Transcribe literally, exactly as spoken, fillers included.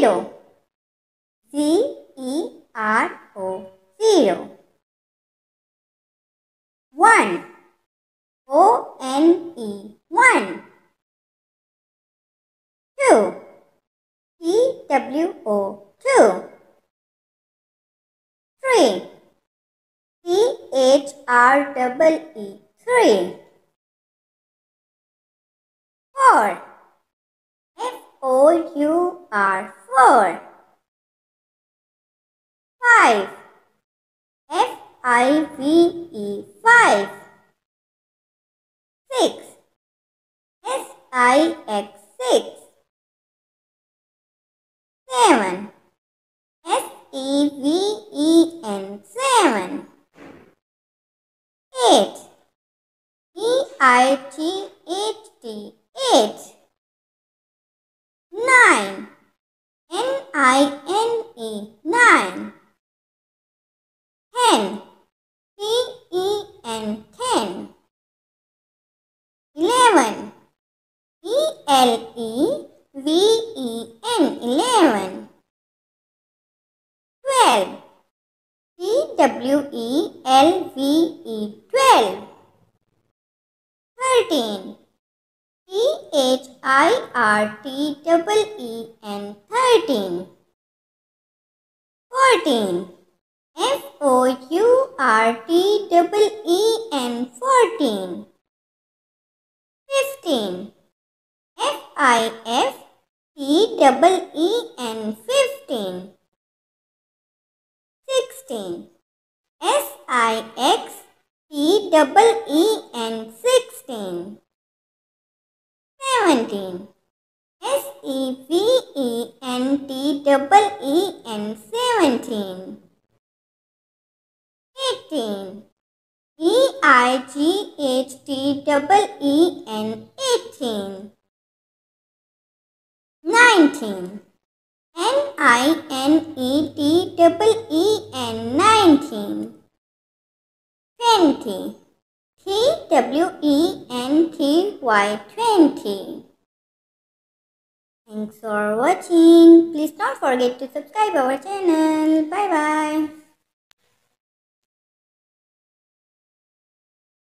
zero. Z E R O, zero. One, O N E, one. Two, T W O, two. Three, T H R E E, three. Four, F O U R, four. Five, F I V E, five. Six, S I X, six. Seven, S E V E N, seven. Eight, E I T H T, eight. Nine, N I N E, nine. Ten, T E N, ten. Eleven, E L E V E N, eleven. Twelve, T W E L V E, twelve. Thirteen, T H I R T E E N, thirteen. Fourteen, F O U R T E E N, fourteen. Fifteen, F I F T E E N, fifteen. Sixteen, S I X T E E N, sixteen. Seventeen, S E V E N T E E N, seventeen. Eighteen, E I G H T E E N, eighteen. Nineteen, N I N E T E E N, nineteen. Twenty, T W E N T Y, twenty. Thanks for watching. Please don't forget to subscribe our channel. Bye bye.